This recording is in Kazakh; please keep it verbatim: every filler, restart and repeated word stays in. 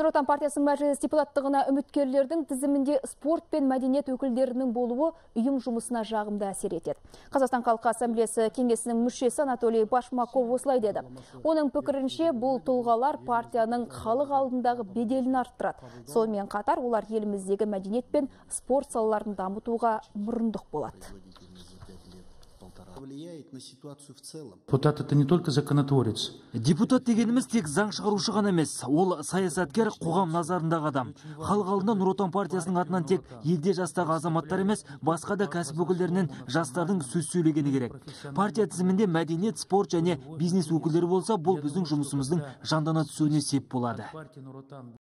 Нұр Отан партиясы мәжіліс депутаттығына үміткерлердің тізімінде спорт пен мәдениет өкілдерінің болуы үйім жұмысына жағымды әсер етеді. Қазақстан халқы ассамблеясы кеңесінің мүшесі Анатолий Башмаков осылай деді. Оның пікірінше, бұл тұлғалар партияның халық алдындағы беделін арттырады. Сонымен қатар олар еліміздегі мәдениет пен спорт салаларын дамытуға мұрындық болады. Депутат это не только законотворец. Депутат дегеніміз тек заң шығарушы ғана емес, ол саясаткер, қоғам назарындағы адам. Халық алдында Нұр Отан партиясының атынан тек елде жастағы азаматтар емес, басқа да кәсіп өкілдерінен жастардың сөз сөйлегені керек. Партия тізімінде мәдениет, спорт және бизнес өкілдері болса, бұл біздің жұмысымыздың жандана түсуіне сеп болады.